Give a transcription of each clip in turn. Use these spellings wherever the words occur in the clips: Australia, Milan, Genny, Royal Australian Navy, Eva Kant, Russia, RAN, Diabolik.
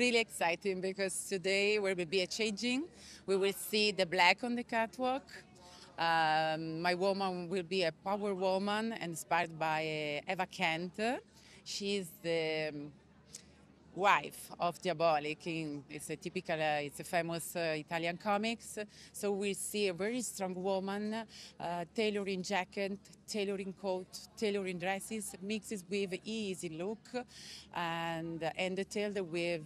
really exciting because today there will be a changing. We will see the black on the catwalk. My woman will be a power woman inspired by Eva Kant. She is the wife of Diabolik. It's a typical, it's a famous Italian comics. So we see a very strong woman, tailoring jacket, tailoring coat, tailoring dresses, mixes with easy look, and detailed with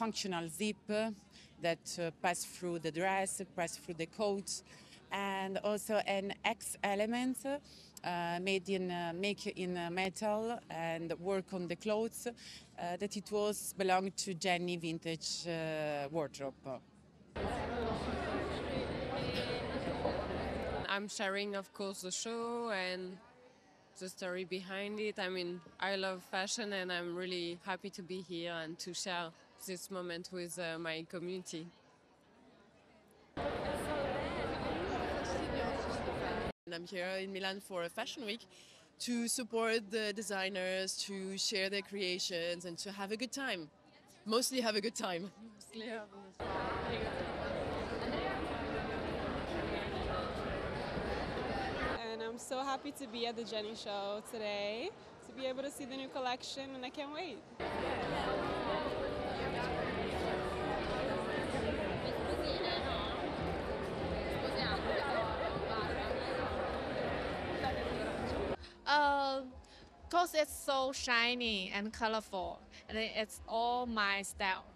functional zip that pass through the dress, pass through the coat, and also an X element. Made in metal and work on the clothes that it was belonged to Genny vintage wardrobe. I'm sharing, of course, the show and the story behind it. I mean, I love fashion and I'm really happy to be here and to share this moment with my community. I'm here in Milan for a fashion week to support the designers, to share their creations and to have a good time. Mostly have a good time. And I'm so happy to be at the Genny show today, to be able to see the new collection, and I can't wait. Because it's so shiny and colorful, and it's all my style.